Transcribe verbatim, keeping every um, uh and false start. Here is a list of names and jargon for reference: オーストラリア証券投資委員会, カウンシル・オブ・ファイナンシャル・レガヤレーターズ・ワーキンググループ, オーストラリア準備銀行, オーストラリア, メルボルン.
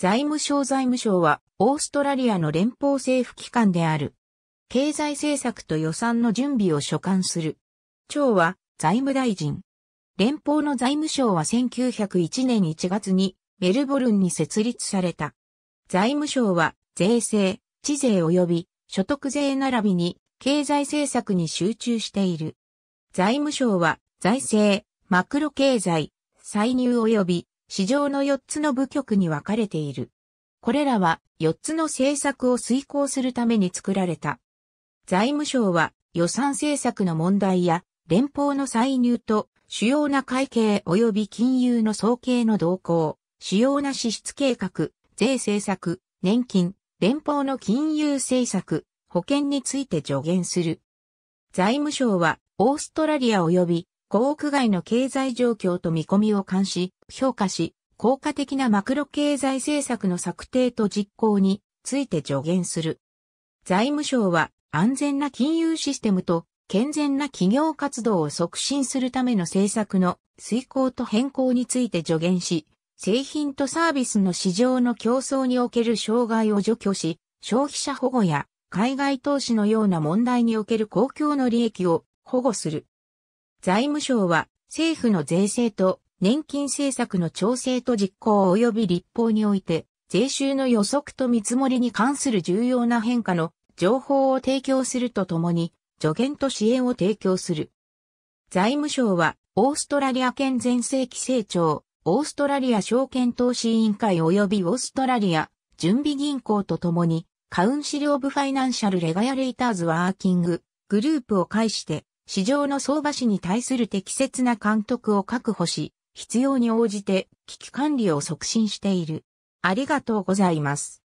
財務省財務省はオーストラリアの連邦政府機関である。経済政策と予算の準備を所管する。長は財務大臣。連邦の財務省はせんきゅうひゃくいちねんいちがつにメルボルンに設立された。財務省は税制、地税及び所得税並びに経済政策に集中している。財務省は財政、マクロ経済、歳入及び市場のよっつの部局に分かれている。これらはよっつの政策を遂行するために作られた。財務省は予算政策の問題や連邦の歳入と主要な会計及び金融の総計の動向、主要な支出計画、税政策、年金、連邦の金融政策、保険について助言する。財務省はオーストラリア及び航空外の経済状況と見込みを監視、評価し、効果的なマクロ経済政策の策定と実行について助言する。財務省は安全な金融システムと健全な企業活動を促進するための政策の遂行と変更について助言し、製品とサービスの市場の競争における障害を除去し、消費者保護や海外投資のような問題における公共の利益を保護する。財務省は政府の税制と年金政策の調整と実行及び立法において税収の予測と見積もりに関する重要な変化の情報を提供するとともに助言と支援を提供する。財務省はオーストラリア圏全盛期成長、オーストラリア証券投資委員会及びオーストラリア準備銀行とともにカウンシル・オブ・ファイナンシャル・レガヤレーターズ・ワーキンググループを介して市場の相場史に対する適切な監督を確保し、必要に応じて危機管理を促進している。ありがとうございます。